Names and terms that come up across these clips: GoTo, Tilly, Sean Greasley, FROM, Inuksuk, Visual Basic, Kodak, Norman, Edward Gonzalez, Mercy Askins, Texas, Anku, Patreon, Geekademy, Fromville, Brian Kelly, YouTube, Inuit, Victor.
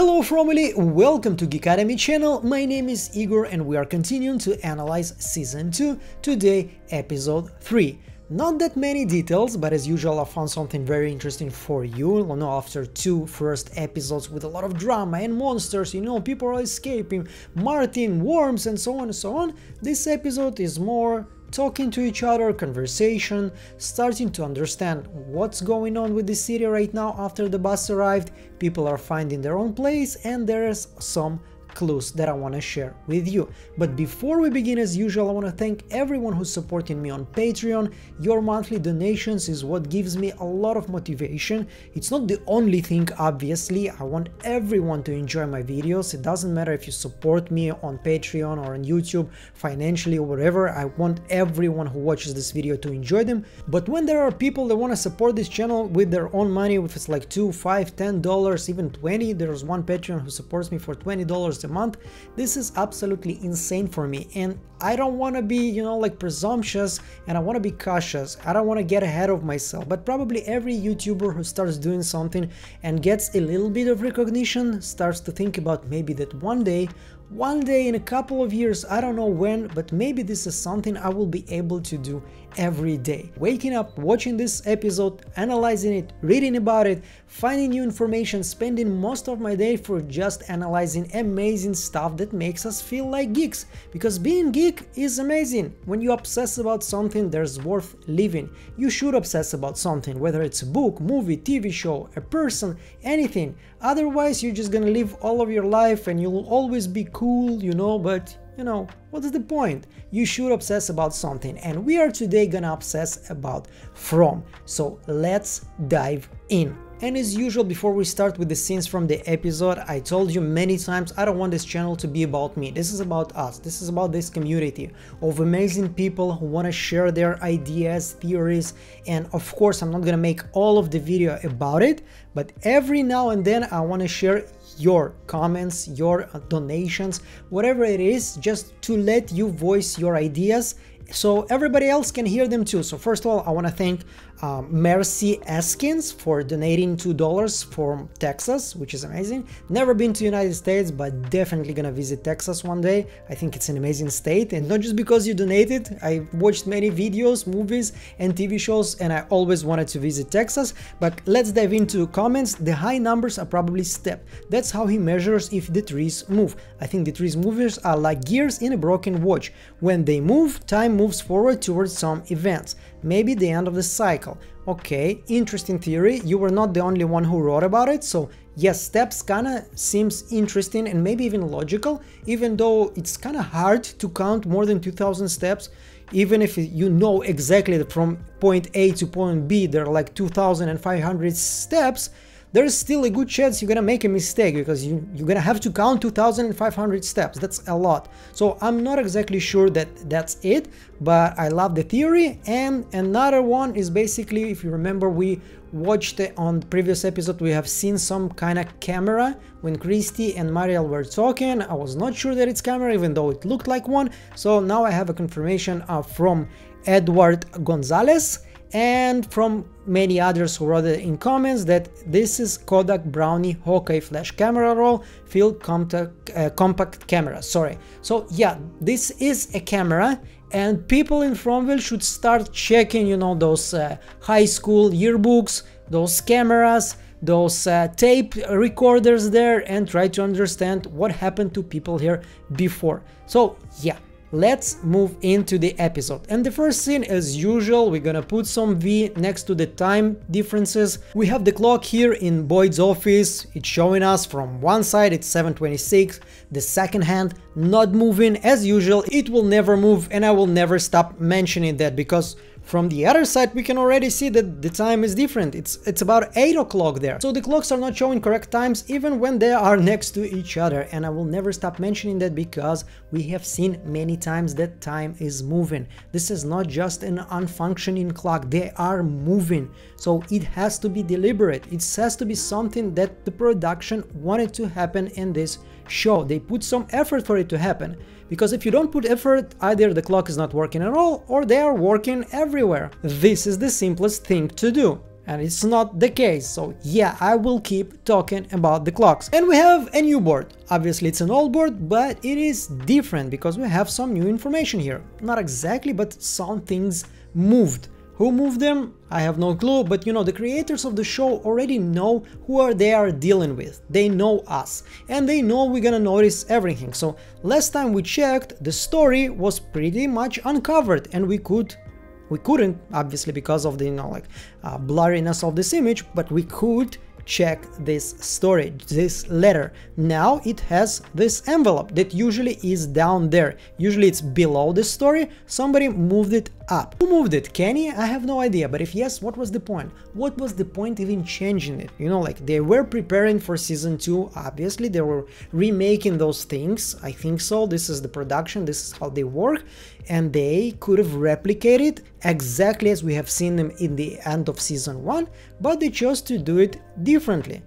Hello Fromville, welcome to Geekademy channel, my name is Igor and we are continuing to analyze Season 2, today Episode 3. Not that many details, but as usual I found something very interesting for you. You know, after two first episodes with a lot of drama and monsters, you know, people are escaping, Martin, worms and so on, this episode is more talking to each other, conversation, starting to understand what's going on with the city right now after the bus arrived, people are finding their own place and there's some clues that I want to share with you. But before we begin, as usual, I want to thank everyone who's supporting me on Patreon. Your monthly donations is what gives me a lot of motivation. It's not the only thing, obviously. I want everyone to enjoy my videos. It doesn't matter if you support me on Patreon or on YouTube, financially or whatever. I want everyone who watches this video to enjoy them. But when there are people that want to support this channel with their own money, if it's like $2, $5, $10, even $20, there's one Patreon who supports me for $20 a month. This is absolutely insane for me, and I don't want to be, you know, like presumptuous, and I want to be cautious. I don't want to get ahead of myself, but probably every YouTuber who starts doing something and gets a little bit of recognition starts to think about maybe that one day in a couple of years, I don't know when, but maybe this is something I will be able to do every day. Waking up, watching this episode, analyzing it, reading about it, finding new information, spending most of my day for just analyzing amazing stuff that makes us feel like geeks. Because being geek is amazing. When you obsess about something, there's worth living. You should obsess about something, whether it's a book, movie, TV show, a person, anything. Otherwise, you're just gonna live all of your life and you'll always be cool, you know, but you know, what is the point? You should obsess about something, and we are today gonna obsess about From. So let's dive in. And as usual, before we start with the scenes from the episode, I told you many times I don't want this channel to be about me. This is about us. This is about this community of amazing people who want to share their ideas, theories, and of course I'm not gonna make all of the video about it, but every now and then I want to share your comments, your donations, whatever it is, just to let you voice your ideas so everybody else can hear them too. So first of all, I want to thank Mercy Askins for donating $2 from Texas, which is amazing. Never been to United States, but definitely gonna visit Texas one day. I think it's an amazing state, and not just because you donated. I watched many videos, movies and TV shows, and I always wanted to visit Texas. But let's dive into comments. The high numbers are probably stepped. That's how he measures if the trees move. I think the trees movers are like gears in a broken watch. When they move, time moves forward towards some events, maybe the end of the cycle. Okay, interesting theory. You were not the only one who wrote about it, so yes, steps kinda seems interesting and maybe even logical, even though it's kinda hard to count more than 2,000 steps, even if you know exactly that from point A to point B there are like 2,500 steps. There's still a good chance you're gonna make a mistake because you're gonna have to count 2,500 steps. That's a lot. So I'm not exactly sure that that's it, but I love the theory. And another one is basically, if you remember, we watched on the previous episode, we have seen some kind of camera when Christy and Mariel were talking. I was not sure that it's camera, even though it looked like one. So now I have a confirmation from Edward Gonzalez and from many others who wrote it in comments that this is Kodak Brownie Hawkeye flash camera roll field compact camera, sorry. So yeah, this is a camera, and people in Fromville should start checking, you know, those high school yearbooks, those cameras, those tape recorders there, and try to understand what happened to people here before. So yeah, let's move into the episode. And the first scene, as usual, we're gonna put some V next to the time differences. We have the clock here in Boyd's office. It's showing us from one side it's 7:26, the second hand not moving. As usual, it will never move, and I will never stop mentioning that, because from the other side we can already see that the time is different. It's about 8 o'clock there. So the clocks are not showing correct times even when they are next to each other, and I will never stop mentioning that because we have seen many times that time is moving. This is not just an unfunctioning clock, they are moving. So it has to be deliberate, it has to be something that the production wanted to happen in this show. They put some effort for it to happen, because if you don't put effort, either the clock is not working at all or they are working everywhere. This is the simplest thing to do. and it's not the case, so yeah, I will keep talking about the clocks. And we have a new board. Obviously it's an old board, but it is different because we have some new information here. Not exactly, but some things moved. Who moved them? I have no clue, but you know, the creators of the show already know who they are dealing with. They know us, and they know we're gonna notice everything. So last time we checked, the story was pretty much uncovered, and we couldn't, obviously because of the, you know, like blurriness of this image, but we could check this story, this letter. Now it has this envelope that usually is down there. Usually it's below the story. Somebody moved it up. Who moved it? Kenny? I have no idea. But if yes, what was the point? What was the point even changing it? You know, like they were preparing for season 2. Obviously, they were remaking those things. I think so. This is the production. This is how they work. And they could have replicated exactly as we have seen them in the end of season 1, but they chose to do it differently.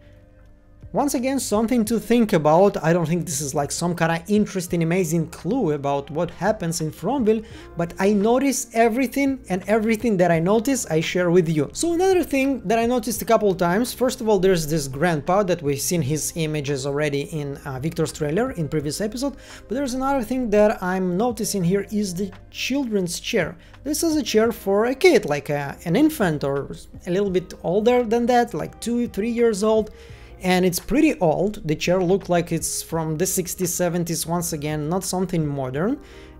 Once again, something to think about. I don't think this is like some kind of interesting, amazing clue about what happens in Fromville, but I notice everything, and everything that I notice, I share with you. So another thing that I noticed a couple times, first of all, there's this grandpa that we've seen his images already in Victor's trailer in previous episode, but there's another thing that I'm noticing here is the children's chair. This is a chair for a kid, like an infant or a little bit older than that, like 2-3 years old. And it's pretty old. The chair looked like it's from the 60s, 70s, once again, not something modern.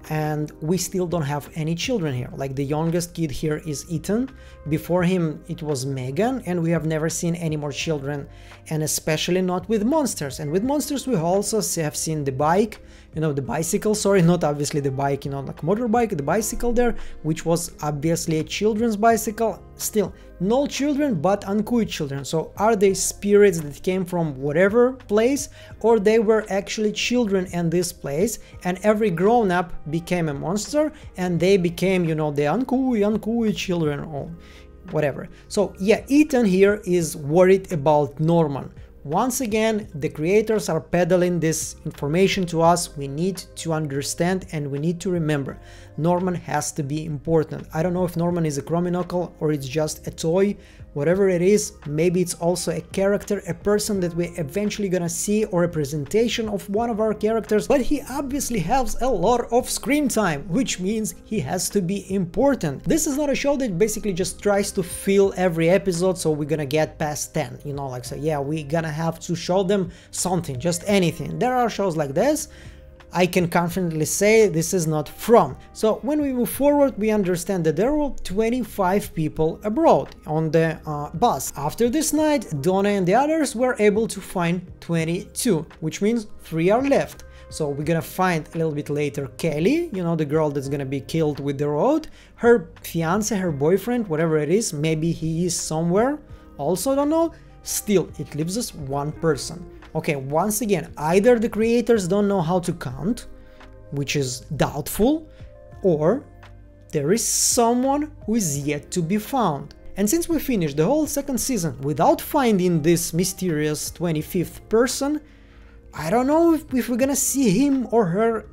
And we still don't have any children here. Like the youngest kid here is Ethan. Before him it was Megan, and we have never seen any more children, and especially not with monsters. And with monsters we also have seen the bike, you know, the bicycle, sorry, not obviously the bike, you know, like motorbike, the bicycle there, which was obviously a children's bicycle. Still, no children, but Ankhoey children. So are they spirits that came from whatever place, or they were actually children in this place, and every grown-up became a monster, and they became, you know, the Ankhoey children or whatever. So yeah, Ethan here is worried about Norman. Once again, the creators are peddling this information to us. We need to understand and we need to remember. Norman has to be important. I don't know if Norman is a chrominocle or it's just a toy. Whatever it is, maybe it's also a character, a person that we're eventually gonna see, or a presentation of one of our characters. But he obviously has a lot of screen time, which means he has to be important. This is not a show that basically just tries to fill every episode, so we're gonna get past 10. You know, like, so yeah, we're gonna have to show them something, just anything. There are shows like this. I can confidently say this is not From. So when we move forward, we understand that there were 25 people abroad on the bus. After this night, Donna and the others were able to find 22, which means 3 are left. So we're gonna find a little bit later Kelly, you know, the girl that's gonna be killed with the road, her fiance, her boyfriend, whatever it is, maybe he is somewhere, also don't know. Still, it leaves us one person. Okay, once again, either the creators don't know how to count, which is doubtful, or there is someone who is yet to be found. And since we finished the whole second season without finding this mysterious 25th person, I don't know if we're gonna see him or her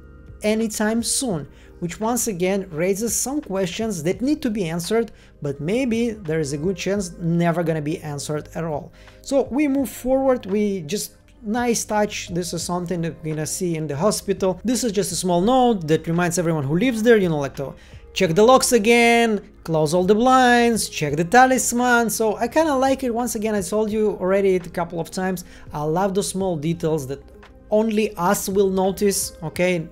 anytime soon, which once again raises some questions that need to be answered, but maybe there is a good chance never gonna be answered at all. So we move forward, we just, nice touch, this is something that we're gonna see in the hospital. This is just a small note that reminds everyone who lives there, you know, like to check the locks again, close all the blinds, check the talisman. So I kind of like it. Once again, I told you already a couple of times, I love the small details that only us will notice, okay?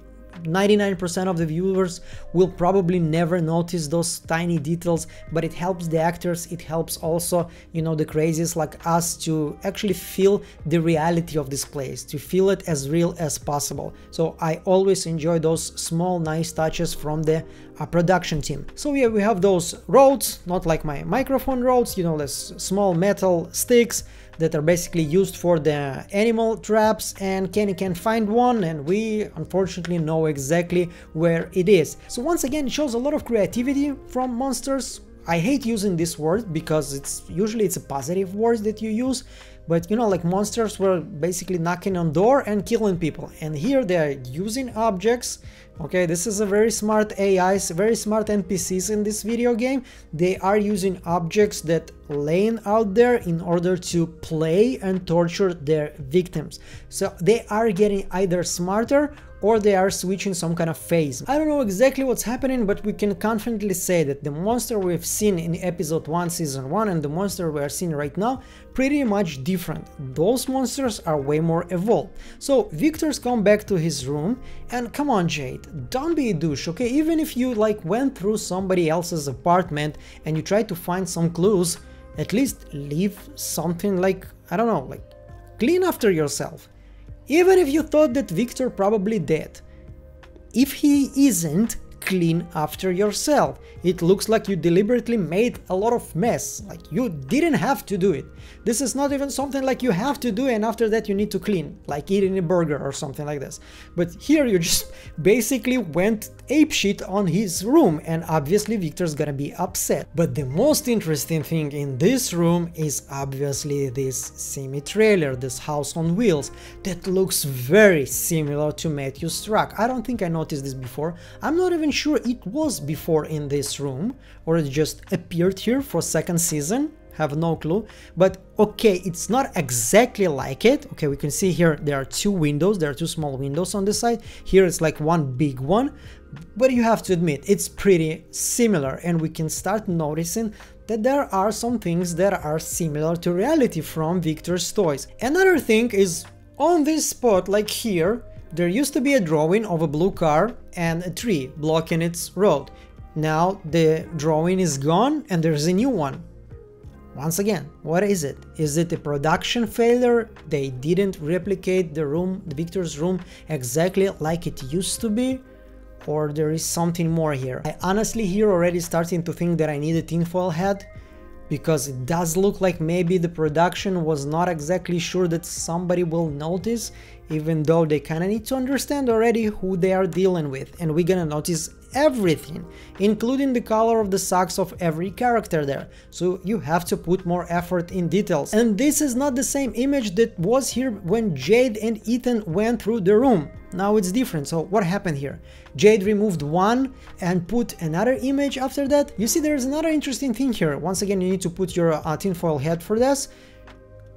99% of the viewers will probably never notice those tiny details, but it helps the actors, it helps also, you know, the crazies like us to actually feel the reality of this place, to feel it as real as possible. So I always enjoy those small nice touches from the production team. So yeah, we have those rods, not like my microphone rods, you know, the small metal sticks that are basically used for the animal traps, and Kenny can find one, and we unfortunately know exactly where it is. So once again, it shows a lot of creativity from monsters. I hate using this word because it's usually a positive word that you use, But you know, like, monsters were basically knocking on door and killing people, and here they're using objects. Okay, this is a very smart AI, very smart NPCs in this video game. They are using objects that laying out there in order to play and torture their victims. So they are getting either smarter or they are switching some kind of phase. I don't know exactly what's happening, but we can confidently say that the monster we've seen in episode 1 season 1 and the monster we are seeing right now pretty much different. Those monsters are way more evolved. So Victor's come back to his room, and come on, Jade, don't be a douche, okay? Even if you like went through somebody else's apartment and you try to find some clues, at least leave something, like, I don't know, like, clean after yourself. Even if you thought that Victor probably dead, if he isn't, clean after yourself. It looks like you deliberately made a lot of mess, like you didn't have to do it. This is not even something like you have to do and after that you need to clean, like eating a burger or something like this. But here you just basically went apeshit on his room, and obviously Victor's gonna be upset. But the most interesting thing in this room is obviously this semi-trailer, this house on wheels, that looks very similar to Matthew's truck. I don't think I noticed this before. I'm not even sure it was before in this room, or it just appeared here for second season. Have no clue. But okay, it's not exactly like it. Okay, we can see here there are two windows, there are two small windows on this side. Here it's like one big one, but you have to admit it's pretty similar, and we can start noticing that there are some things that are similar to reality from Victor's toys. Another thing is on this spot, like here, there used to be a drawing of a blue car and a tree blocking its road. Now the drawing is gone and there's a new one. Once again, what is it? Is it a production failure? They didn't replicate the room, the Victor's room, exactly like it used to be? Or there is something more here? I honestly here already starting to think that I need a tinfoil hat, because it does look like maybe the production was not exactly sure that somebody will notice, even though they kinda need to understand already who they are dealing with, and we're gonna notice everything, including the color of the socks of every character there. So you have to put more effort in details. And this is not the same image that was here when Jade and Ethan went through the room. Now it's different. So what happened here? Jade removed one and put another image after that. You see, there's another interesting thing here. Once again, you need to put your tinfoil hat for this.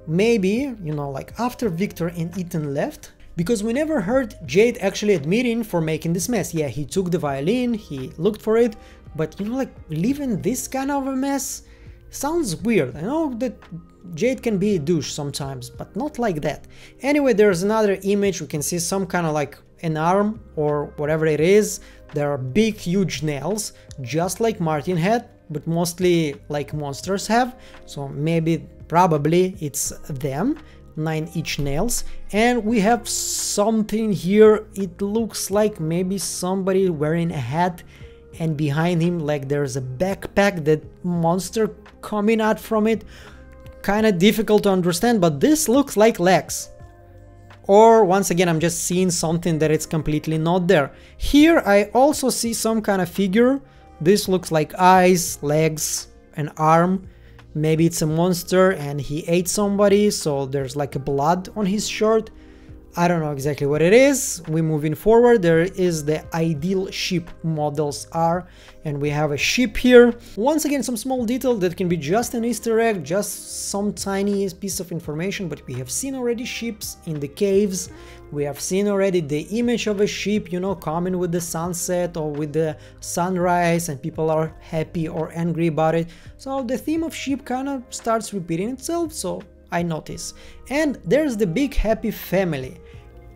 Maybe, you know, like after Victor and Ethan left, because we never heard Jade actually admitting for making this mess. Yeah, he took the violin, he looked for it, but you know, like, leaving this kind of a mess sounds weird. I know that Jade can be a douche sometimes, but not like that. Anyway, there's another image, we can see some kind of like an arm or whatever it is. There are big, huge nails, just like Martin had, but mostly like monsters have, so maybe, probably it's them. 9-inch nails, and we have something here. It looks like maybe somebody wearing a hat, and behind him like there's a backpack, that monster coming out from it. Kind of difficult to understand, but this looks like legs. Or once again, I'm just seeing something that it's completely not there. Here I also see some kind of figure. This looks like eyes, legs, an arm. Maybe it's a monster and he ate somebody, so there's like a blood on his shirt. I don't know exactly what it is. We're moving forward. There is the ideal ship models are, and we have a ship here. Once again, some small detail that can be just an Easter egg, just some tiny piece of information, but we have seen already ships in the caves. We have seen already the image of a ship, you know, coming with the sunset or with the sunrise, and people are happy or angry about it. So the theme of ship kind of starts repeating itself, so I notice. And there's the big happy family.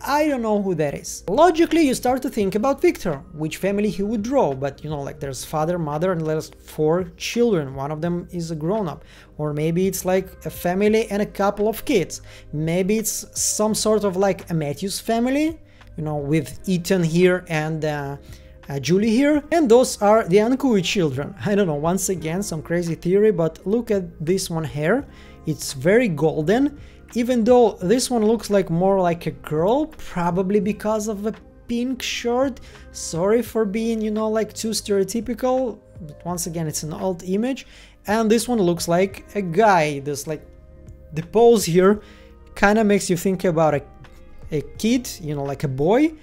I don't know who that is. Logically, you start to think about Victor, which family he would draw, but you know, like, there's father, mother, and there's 4 children, one of them is a grown-up. Or maybe it's like a family and a couple of kids. Maybe it's some sort of like a Matthews family, you know, with Ethan here and Julie here, and those are the Ankhoey children. I don't know, once again, some crazy theory, but look at this one here. It's very golden, even though this one looks like more like a girl, probably because of a pink shirt. Sorry for being, you know, like too stereotypical, but once again, it's an old image. And this one looks like a guy, this like the pose here kind of makes you think about a kid, you know, like a boy.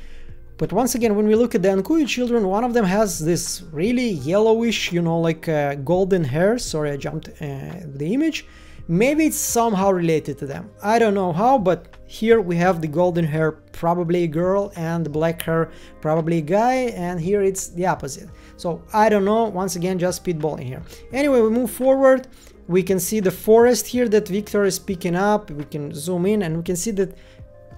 But once again, when we look at the Ankhoey children, one of them has this really yellowish, you know, like golden hair. Sorry, I jumped the image. Maybe it's somehow related to them. I don't know how, but here we have the golden hair, probably a girl, and the black hair, probably a guy, and here it's the opposite. So I don't know, once again, just spitballing here. Anyway, we move forward. We can see the forest here that Victor is picking up. We can zoom in and we can see that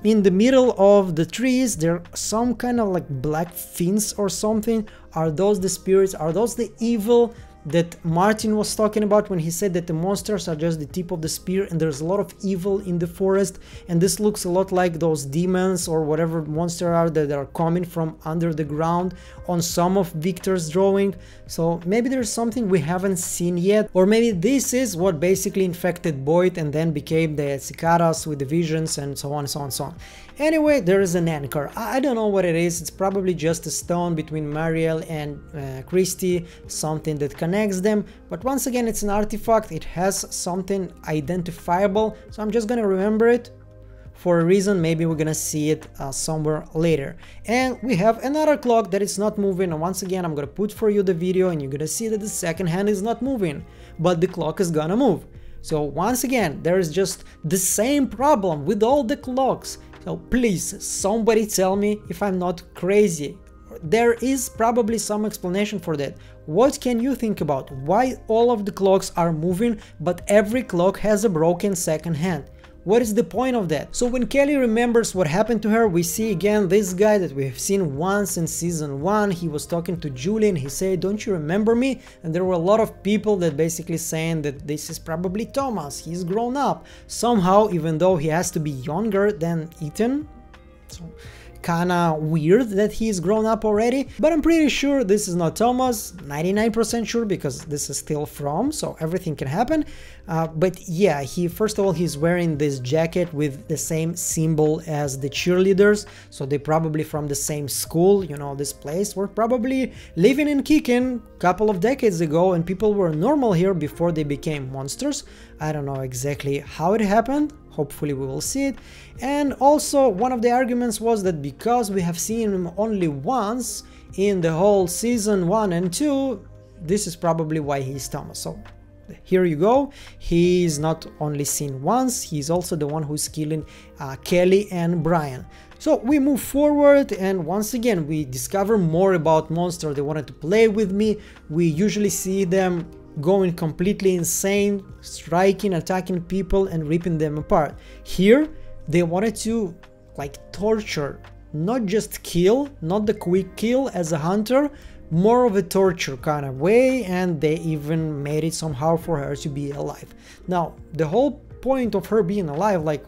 in the middle of the trees there are some kind of like black fins or something. Are those the spirits? Are those the evil that Martin was talking about when he said that the monsters are just the tip of the spear and there's a lot of evil in the forest? And this looks a lot like those demons or whatever monster are that are coming from under the ground on some of Victor's drawing. So maybe there's something we haven't seen yet, or maybe this is what basically infected Boyd and then became the cicadas with the visions and so on and so on and so on. Anyway, there is an anchor. I don't know what it is. It's probably just a stone between Mariel and Christie, something that connects them. But once again, it's an artifact. It has something identifiable. So I'm just gonna remember it for a reason. Maybe we're gonna see it somewhere later. And we have another clock that is not moving. And once again, I'm gonna put for you the video and you're gonna see that the second hand is not moving, but the clock is gonna move. So once again, there is just the same problem with all the clocks. So please, somebody tell me if I'm not crazy. There is probably some explanation for that. What can you think about? Why all of the clocks are moving, but every clock has a broken second hand? What is the point of that? So when Kelly remembers what happened to her, we see again this guy that we have seen once in season 1. He was talking to Julie and he said, "Don't you remember me?" And there were a lot of people that basically saying that this is probably Thomas. He's grown up somehow, even though he has to be younger than Ethan. So kinda weird that he's grown up already, but I'm pretty sure this is not Thomas, 99% sure, because this is still From, so everything can happen. But yeah, he, first of all, he's wearing this jacket with the same symbol as the cheerleaders, so they probably from the same school, you know, this place were probably living and kicking a couple of decades ago, and people were normal here before they became monsters. I don't know exactly how it happened. Hopefully we will see it. And also one of the arguments was that because we have seen him only once in the whole season 1 and 2, this is probably why he's Thomas. So here you go, he is not only seen once, he's also the one who's killing Kelly and Brian. So we move forward and once again we discover more about monsters. They wanted to play with me. We usually see them going completely insane, striking, attacking people and ripping them apart. Here they wanted to like torture, not just kill, not the quick kill as a hunter, more of a torture kind of way, and they even made it somehow for her to be alive. Now the whole point of her being alive like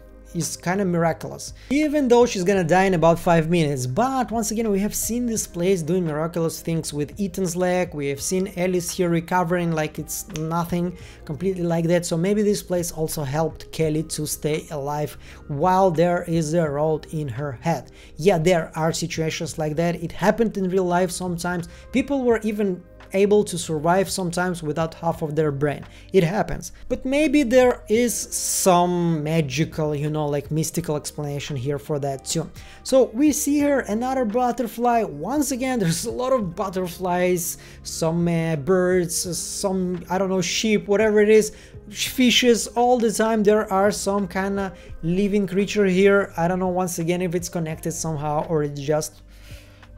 is kind of miraculous, even though she's gonna die in about 5 minutes. But once again, we have seen this place doing miraculous things with Ethan's leg. We have seen Alice here recovering like it's nothing, completely like that. So maybe this place also helped Kelly to stay alive while there is a road in her head. Yeah, there are situations like that. It happened in real life sometimes. People were even able to survive sometimes without half of their brain. It happens. But maybe there is some magical, you know, like mystical explanation here for that too. So we see here another butterfly. Once again, there's a lot of butterflies, some birds, some, I don't know, sheep, whatever it is, fishes. All the time there are some kind of living creature here. I don't know once again if it's connected somehow or it's just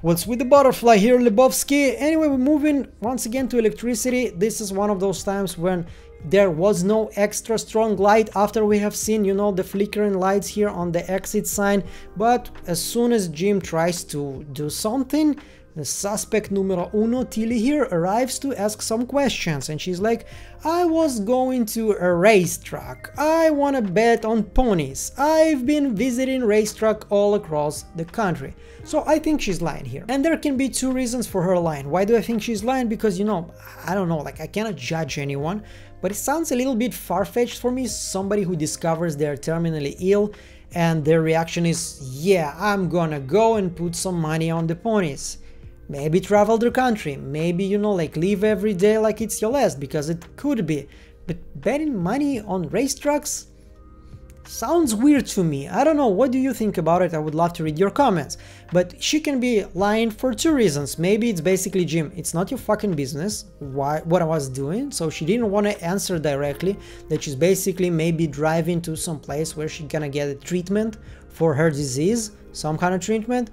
what's with the butterfly here, Lebowski? Anyway, we're moving once again to electricity. This is one of those times when there was no extra strong light after we have seen, you know, the flickering lights here on the exit sign. But as soon as Jim tries to do something, the suspect numero uno, Tilly here, arrives to ask some questions and she's like, "I was going to a racetrack. I wanna bet on ponies. I've been visiting racetrack all across the country." So I think she's lying here. And there can be two reasons for her lying. Why do I think she's lying? Because, you know, I don't know, like I cannot judge anyone, but it sounds a little bit far-fetched for me, somebody who discovers they're terminally ill and their reaction is, yeah, I'm gonna go and put some money on the ponies. Maybe travel the country, maybe, you know, like live every day like it's your last, because it could be. But betting money on racetracks? Sounds weird to me. I don't know, what do you think about it? I would love to read your comments. But she can be lying for two reasons. Maybe it's basically, Jim, it's not your fucking business what I was doing, so she didn't want to answer directly, that she's basically maybe driving to some place where she's gonna get a treatment for her disease, some kind of treatment.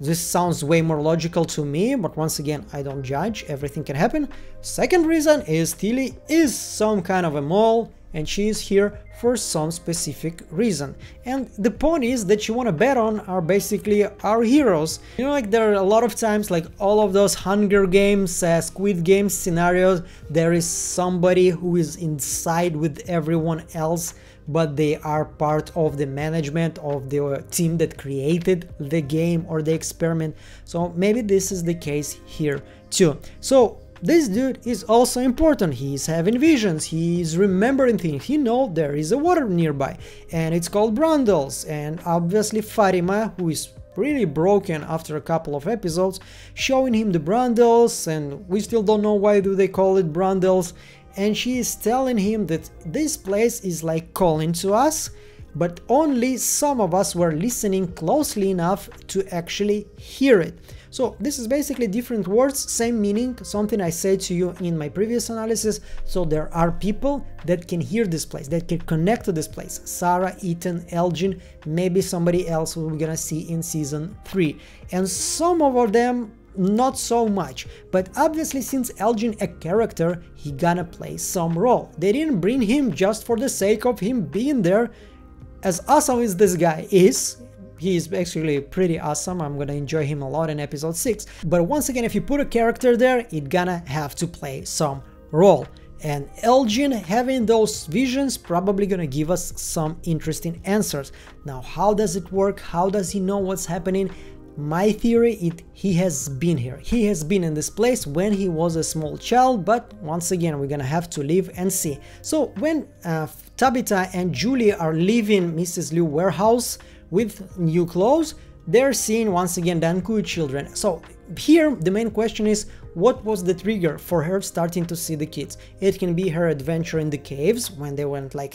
This sounds way more logical to me, but once again, I don't judge, everything can happen. Second reason is Tilly is some kind of a mole, and she is here for some specific reason. And the ponies that you want to bet on are basically our heroes. You know, like there are a lot of times, like all of those Hunger Games, Squid Game scenarios, there is somebody who is inside with everyone else, but they are part of the management of the team that created the game or the experiment. So maybe this is the case here too. So this dude is also important. He is having visions, he is remembering things, he knows there is a water nearby and it's called Brundles, and obviously Fatima, who is pretty broken after a couple of episodes, showing him the Brundles, and we still don't know why do they call it Brundles, and she is telling him that this place is like calling to us, but only some of us were listening closely enough to actually hear it. So this is basically different words, same meaning, something I said to you in my previous analysis. So there are people that can hear this place, that can connect to this place. Sarah, Ethan, Elgin, maybe somebody else who we're gonna see in season 3. And some of them not so much, but obviously since Elgin a character, he gonna play some role. They didn't bring him just for the sake of him being there. As awesome as this guy is, he is actually pretty awesome, I'm gonna enjoy him a lot in episode 6, but once again, if you put a character there, it's gonna have to play some role. And Elgin having those visions probably gonna give us some interesting answers. Now, how does it work? How does he know what's happening? My theory is he has been here. He has been in this place when he was a small child, but once again, we're gonna have to live and see. So when Tabitha and Julie are leaving Mrs. Liu's warehouse with new clothes, they're seeing once again the Ankhoey children. So here the main question is, what was the trigger for her starting to see the kids? It can be her adventure in the caves, when they went like,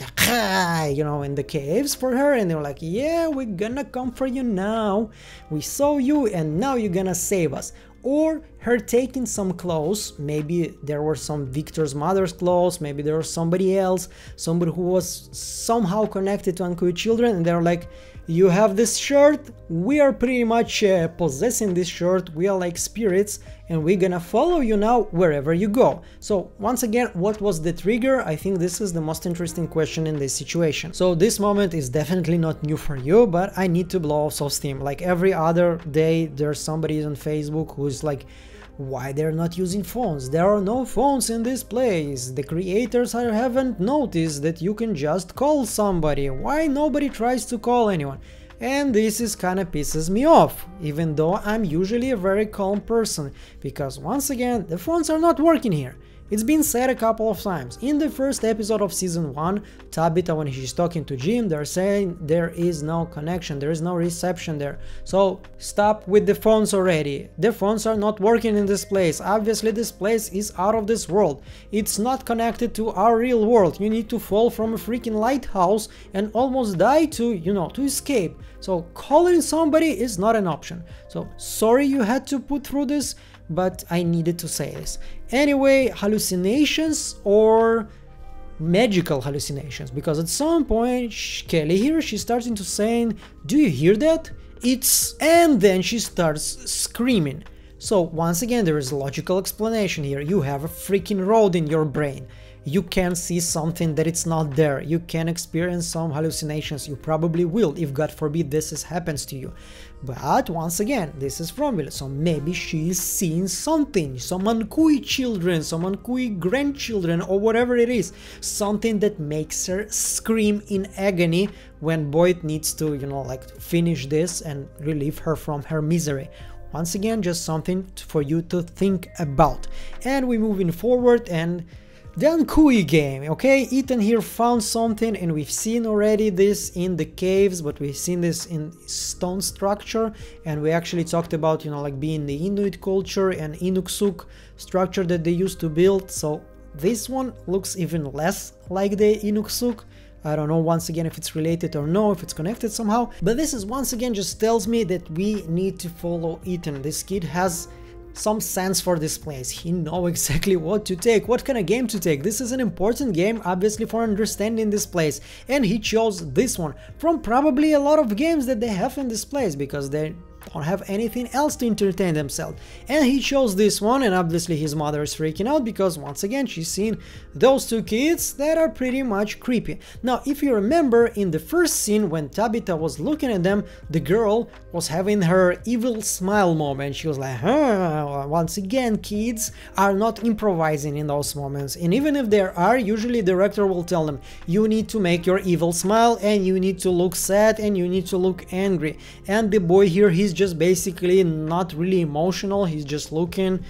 you know, in the caves for her, and they were like, yeah, we're gonna come for you now, we saw you and now you're gonna save us. Or her taking some clothes, maybe there were some Victor's mother's clothes, maybe there was somebody else, somebody who was somehow connected to Ankhoey children, and they're like, you have this shirt, we are pretty much possessing this shirt, we are like spirits and we're gonna follow you now wherever you go. So once again, what was the trigger? I think this is the most interesting question in this situation. So this moment is definitely not new for you, but I need to blow off some steam. Like every other day there's somebody on Facebook who's like, why they're not using phones? There are no phones in this place. The creators haven't noticed that you can just call somebody. Why nobody tries to call anyone? And this is kind of pisses me off, even though I'm usually a very calm person, because once again, the phones are not working here. It's been said a couple of times. In the first episode of season 1, Tabitha, when she's talking to Jim, they're saying there is no connection, there is no reception there. So stop with the phones already. The phones are not working in this place. Obviously this place is out of this world. It's not connected to our real world. You need to fall from a freaking lighthouse and almost die to, you know, to escape. So calling somebody is not an option. So sorry you had to put through this, but I needed to say this. Anyway, hallucinations or magical hallucinations, because at some point Kelly here, she starts into saying, do you hear that? It's... and then she starts screaming. So once again, there is a logical explanation here. You have a freaking road in your brain. You can see something that it's not there. You can experience some hallucinations. You probably will, if God forbid this happens to you. But once again, this is Fromville, so maybe she is seeing something, some Ankhoey children, some Ankhoey grandchildren, or whatever it is, something that makes her scream in agony when Boyd needs to, you know, like finish this and relieve her from her misery. Once again, just something for you to think about. And we're moving forward, and the Ankhoey game, okay? Ethan here found something, and we've seen already this in the caves, but we've seen this in stone structure, and we actually talked about, you know, like being the Inuit culture and Inuksuk structure that they used to build. So this one looks even less like the Inuksuk I don't know once again if it's related or no, if it's connected somehow, but this is once again just tells me that we need to follow Ethan. This kid has some sense for this place. He knows exactly what to take, what kind of game to take. This is an important game, obviously, for understanding this place, and he chose this one from probably a lot of games that they have in this place because they don't have anything else to entertain themselves. And he chose this one, and obviously his mother is freaking out because once again she's seen those two kids that are pretty much creepy. Now if you remember in the first scene when Tabitha was looking at them, the girl was having her evil smile moment. She was like, huh. Once again, kids are not improvising in those moments, and even if there are, usually the director will tell them you need to make your evil smile and you need to look sad and you need to look angry. And the boy here, he's just basically not really emotional, he's just looking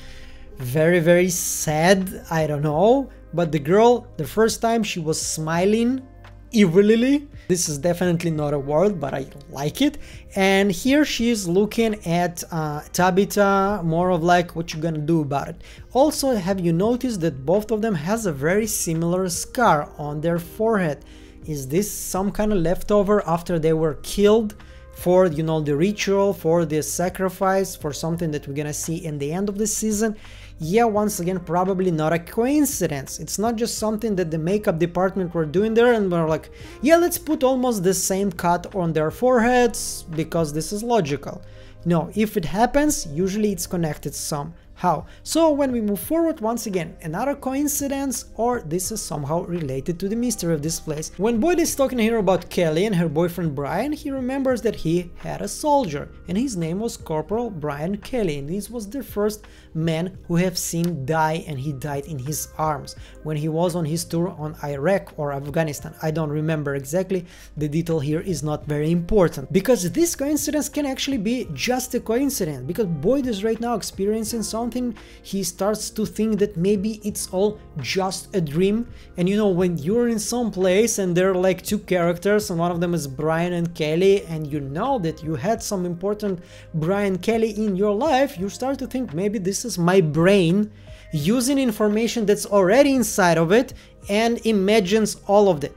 very, very sad, I don't know. But the girl, the first time she was smiling evilly, this is definitely not a word but I like it, and here she's looking at Tabitha more of like, what you gonna do about it? Also, have you noticed that both of them has a very similar scar on their forehead? Is this some kind of leftover after they were killed for, you know, the ritual, for the sacrifice, for something that we're gonna see in the end of the season? Yeah, once again, probably not a coincidence. It's not just something that the makeup department were doing there and were like, yeah, let's put almost the same cut on their foreheads because this is logical. No, if it happens, usually it's connected somehow. So when we move forward, once again, another coincidence, or this is somehow related to the mystery of this place. When Boyd is talking here about Kelly and her boyfriend Brian, he remembers that he had a soldier and his name was Corporal Brian Kelly, and this was the first man who have seen die, and he died in his arms when he was on his tour on Iraq or Afghanistan. I don't remember exactly, the detail here is not very important, because this coincidence can actually be just a coincidence, because Boyd is right now experiencing something. He starts to think that maybe it's all just a dream, and you know, when you're in some place and there are like two characters and one of them is Brian and Kelly, and you know that you had some important Brian Kelly in your life, you start to think maybe this is my brain using information that's already inside of it and imagines all of that.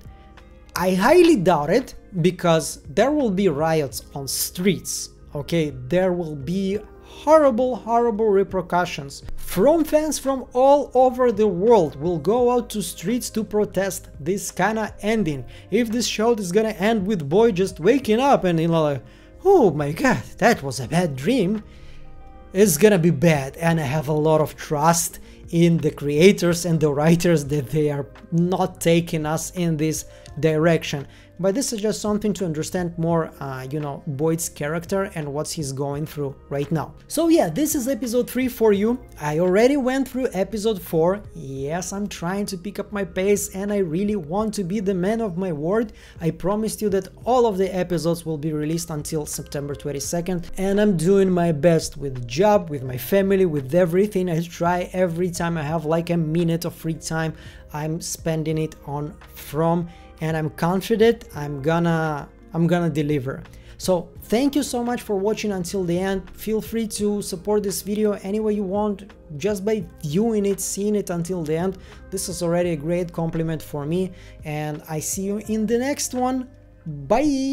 I highly doubt it, because there will be riots on streets, okay? There will be horrible repercussions. From fans from all over the world will go out to streets to protest this kind of ending. If this show is gonna end with Boy just waking up and, you know, like, oh my god, that was a bad dream, it's gonna be bad. And I have a lot of trust in the creators and the writers that they are not taking us in this direction. But this is just something to understand more, you know, Boyd's character and what he's going through right now. So yeah, this is episode 3 for you. I already went through episode 4. Yes, I'm trying to pick up my pace and I really want to be the man of my word. I promised you that all of the episodes will be released until September 22nd. And I'm doing my best with job, with my family, with everything. I try every time I have like a minute of free time, I'm spending it on From. And I'm confident I'm gonna deliver. So thank you so much for watching until the end. Feel free to support this video any way you want, just by viewing it, seeing it until the end. This is already a great compliment for me, and I see you in the next one. Bye.